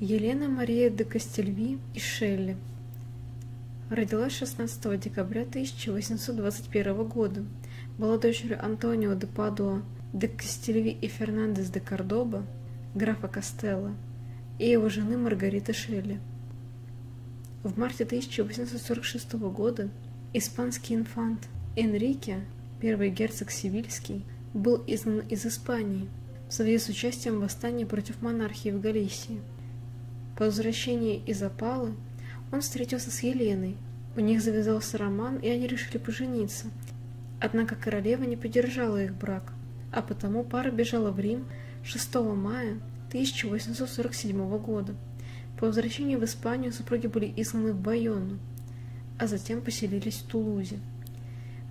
Елена Мария де Кастельви и Шелли родилась 16 декабря 1821 года, была дочерью Антонио де Падуа де Кастельви и Фернандес де Кордоба, графа Кастелла, и его жены Маргариты Шелли. В марте 1846 года испанский инфант Энрике, первый герцог Севильский, был изгнан из Испании в связи с участием в восстании против монархии в Галисии. По возвращении из опалы он встретился с Еленой, у них завязался роман, и они решили пожениться. Однако королева не поддержала их брак, а потому пара бежала в Рим 6 мая 1847 года. По возвращении в Испанию супруги были изгнаны в Байонну, а затем поселились в Тулузе.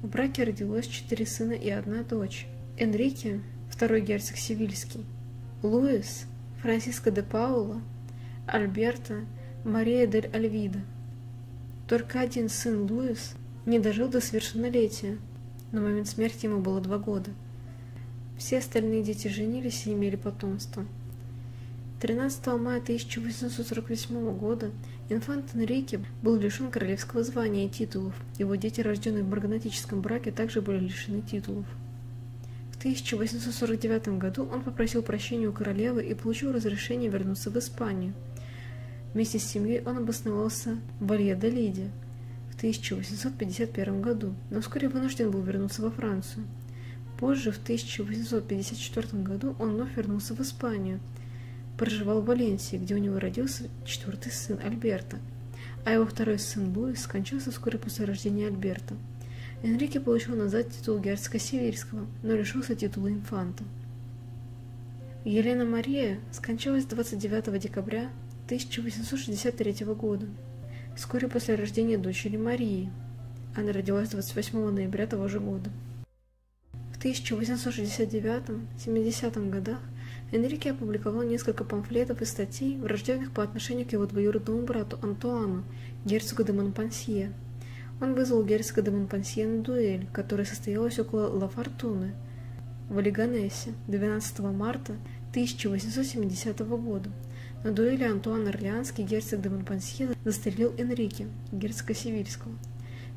В браке родилось 4 сына и 1 дочь: Энрике, второй герцог Севильский, Луис, Франсиско де Пауло, Альберта Мария дель Альвида. Только один сын, Луис, не дожил до совершеннолетия, на момент смерти ему было 2 года. Все остальные дети женились и имели потомство. 13 мая 1848 года инфант Энрике был лишен королевского звания и титулов, его дети, рожденные в марганатическом браке, также были лишены титулов. В 1849 году он попросил прощения у королевы и получил разрешение вернуться в Испанию. Вместе с семьей он обосновался в Вальядолиде в 1851 году, но вскоре вынужден был вернуться во Францию. Позже, в 1854 году, он вновь вернулся в Испанию, проживал в Валенсии, где у него родился 4-й сын Альберта, а его 2-й сын Луис скончался вскоре после рождения Альберта. Энрике получил назад титул герцога Севильского, но лишился титула инфанта. Елена Мария скончалась 29 декабря 1863 года, вскоре после рождения дочери Марии. Она родилась 28 ноября того же года. В 1869-70 годах Энрике опубликовал несколько памфлетов и статей, враждебных по отношению к его двоюродному брату Антуану, герцогу де Монпансье. Он вызвал герцога де Монпансье на дуэль, которая состоялась около Ла Фортуны в Олиганесе 12 марта 1870 года. На дуэли Антуан Орлеанский, герцог де Монпансье, застрелил Энрике, герцога Севильского.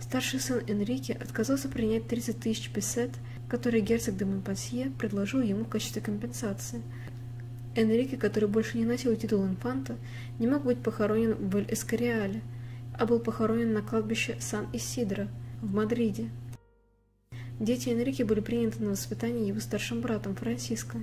Старший сын Энрике отказался принять 30 тысяч песет, которые герцог де Монпансье предложил ему в качестве компенсации. Энрике, который больше не носил титул инфанта, не мог быть похоронен в Эль-Эскориале, а был похоронен на кладбище Сан-Исидро в Мадриде. Дети Энрике были приняты на воспитание его старшим братом Франсиско.